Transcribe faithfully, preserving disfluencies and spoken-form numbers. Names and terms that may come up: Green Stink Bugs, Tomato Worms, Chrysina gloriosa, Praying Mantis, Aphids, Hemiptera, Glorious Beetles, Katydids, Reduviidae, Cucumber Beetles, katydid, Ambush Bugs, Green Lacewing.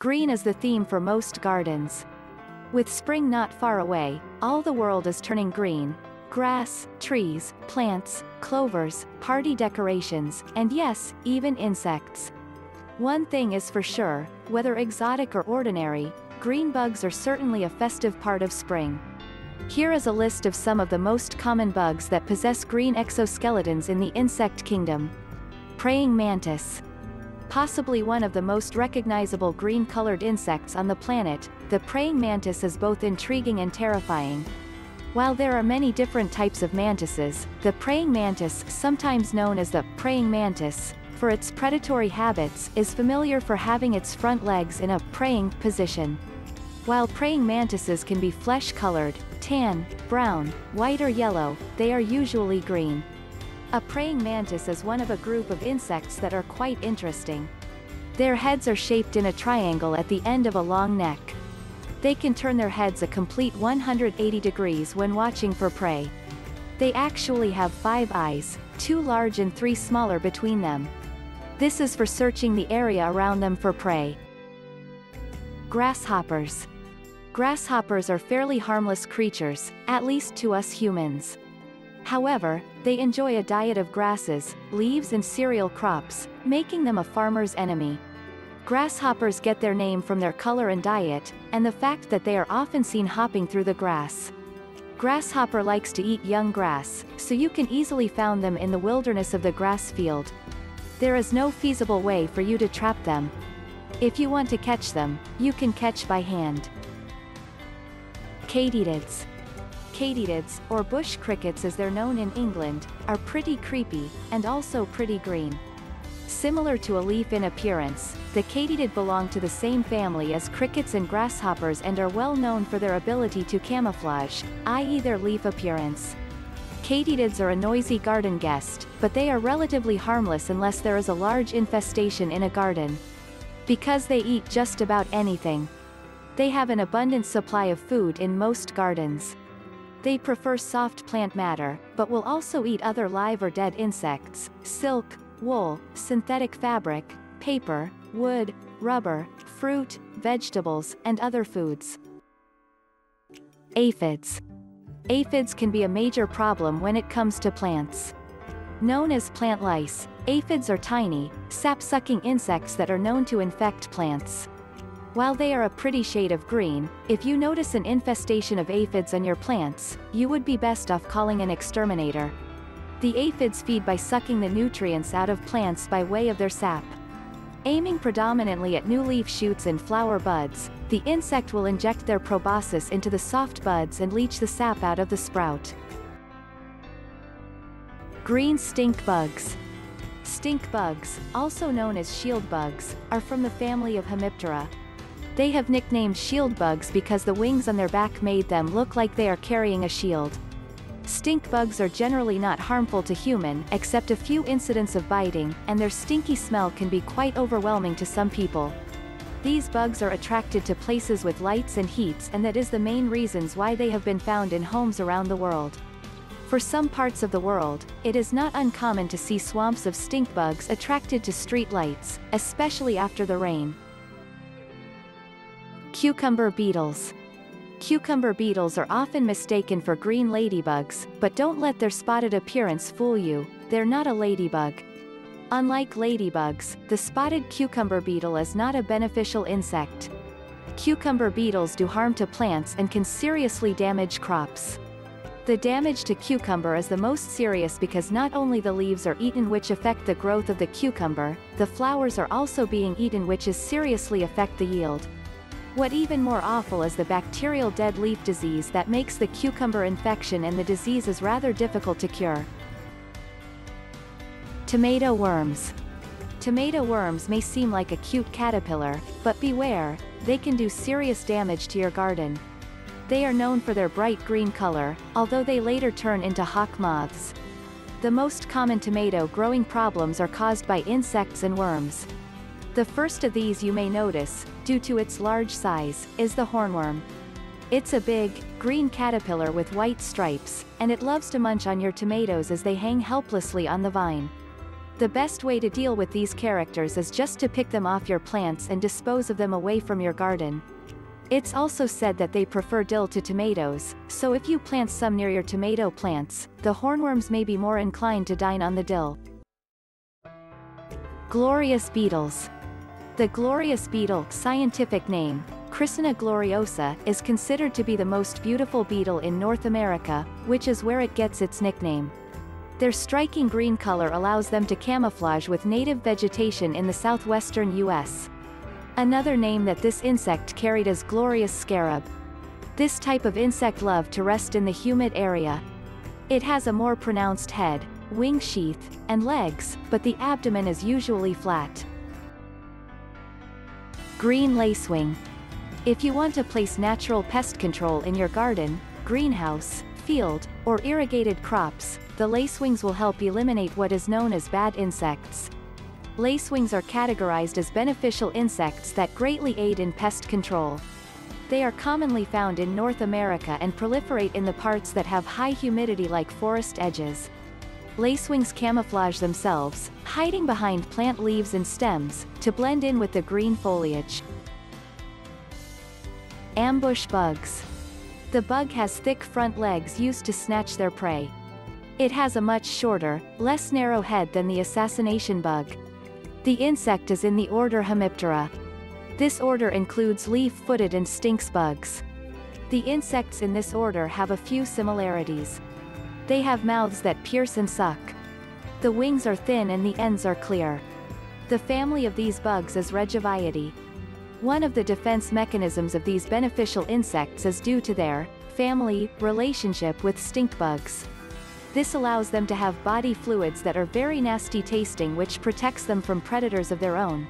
Green is the theme for most gardens. With spring not far away, all the world is turning green. Grass, trees, plants, clovers, party decorations, and yes, even insects. One thing is for sure, whether exotic or ordinary, green bugs are certainly a festive part of spring. Here is a list of some of the most common bugs that possess green exoskeletons in the insect kingdom. Praying mantis. Possibly one of the most recognizable green-colored insects on the planet, the praying mantis is both intriguing and terrifying. While there are many different types of mantises, the praying mantis, sometimes known as the praying mantis, for its predatory habits, is familiar for having its front legs in a praying position. While praying mantises can be flesh-colored, tan, brown, white or yellow, they are usually green. A praying mantis is one of a group of insects that are quite interesting. Their heads are shaped in a triangle at the end of a long neck. They can turn their heads a complete one hundred eighty degrees when watching for prey. They actually have five eyes, two large and three smaller between them. This is for searching the area around them for prey. Grasshoppers. Grasshoppers are fairly harmless creatures, at least to us humans. However, they enjoy a diet of grasses, leaves and cereal crops, making them a farmer's enemy. Grasshoppers get their name from their color and diet, and the fact that they are often seen hopping through the grass. Grasshopper likes to eat young grass, so you can easily find them in the wilderness of the grass field. There is no feasible way for you to trap them. If you want to catch them, you can catch by hand. Katydids. Katydids, or bush crickets as they're known in England, are pretty creepy, and also pretty green. Similar to a leaf in appearance, the katydid belong to the same family as crickets and grasshoppers and are well known for their ability to camouflage, that is their leaf appearance. Katydids are a noisy garden guest, but they are relatively harmless unless there is a large infestation in a garden. Because they eat just about anything. They have an abundant supply of food in most gardens. They prefer soft plant matter, but will also eat other live or dead insects, silk, wool, synthetic fabric, paper, wood, rubber, fruit, vegetables, and other foods. Aphids. Aphids can be a major problem when it comes to plants. Known as plant lice, aphids are tiny, sap-sucking insects that are known to infect plants. While they are a pretty shade of green, if you notice an infestation of aphids on your plants, you would be best off calling an exterminator. The aphids feed by sucking the nutrients out of plants by way of their sap. Aiming predominantly at new leaf shoots and flower buds, the insect will inject their proboscis into the soft buds and leach the sap out of the sprout. Green stink bugs. Stink bugs, also known as shield bugs, are from the family of Hemiptera. They have nicknamed shield bugs because the wings on their back made them look like they are carrying a shield. Stink bugs are generally not harmful to human, except a few incidents of biting, and their stinky smell can be quite overwhelming to some people. These bugs are attracted to places with lights and heats, and that is the main reasons why they have been found in homes around the world. For some parts of the world, it is not uncommon to see swamps of stink bugs attracted to street lights, especially after the rain. Cucumber beetles. Cucumber beetles are often mistaken for green ladybugs, but don't let their spotted appearance fool you, they're not a ladybug. Unlike ladybugs, the spotted cucumber beetle is not a beneficial insect. Cucumber beetles do harm to plants and can seriously damage crops. The damage to cucumber is the most serious because not only the leaves are eaten, which affect the growth of the cucumber, the flowers are also being eaten, which is seriously affect the yield. What even more awful is the bacterial dead leaf disease that makes the cucumber infection and the disease is rather difficult to cure. Tomato worms. Tomato worms may seem like a cute caterpillar, but beware, they can do serious damage to your garden. They are known for their bright green color, although they later turn into hawk moths. The most common tomato growing problems are caused by insects and worms. The first of these you may notice, due to its large size, is the hornworm. It's a big, green caterpillar with white stripes, and it loves to munch on your tomatoes as they hang helplessly on the vine. The best way to deal with these characters is just to pick them off your plants and dispose of them away from your garden. It's also said that they prefer dill to tomatoes, so if you plant some near your tomato plants, the hornworms may be more inclined to dine on the dill. Glorious beetles. The glorious beetle, scientific name, Chrysina gloriosa, is considered to be the most beautiful beetle in North America, which is where it gets its nickname. Their striking green color allows them to camouflage with native vegetation in the southwestern U S Another name that this insect carried is glorious scarab. This type of insect loves to rest in the humid area. It has a more pronounced head, wing sheath, and legs, but the abdomen is usually flat. Green lacewing. If you want to place natural pest control in your garden, greenhouse, field, or irrigated crops, the lacewings will help eliminate what is known as bad insects. Lacewings are categorized as beneficial insects that greatly aid in pest control. They are commonly found in North America and proliferate in the parts that have high humidity like forest edges. Lacewings camouflage themselves, hiding behind plant leaves and stems, to blend in with the green foliage. Ambush bugs. The bug has thick front legs used to snatch their prey. It has a much shorter, less narrow head than the assassination bug. The insect is in the order Hemiptera. This order includes leaf-footed and stink bugs. The insects in this order have a few similarities. They have mouths that pierce and suck. The wings are thin and the ends are clear. The family of these bugs is Reduviidae. One of the defense mechanisms of these beneficial insects is due to their family relationship with stink bugs. This allows them to have body fluids that are very nasty tasting, which protects them from predators of their own.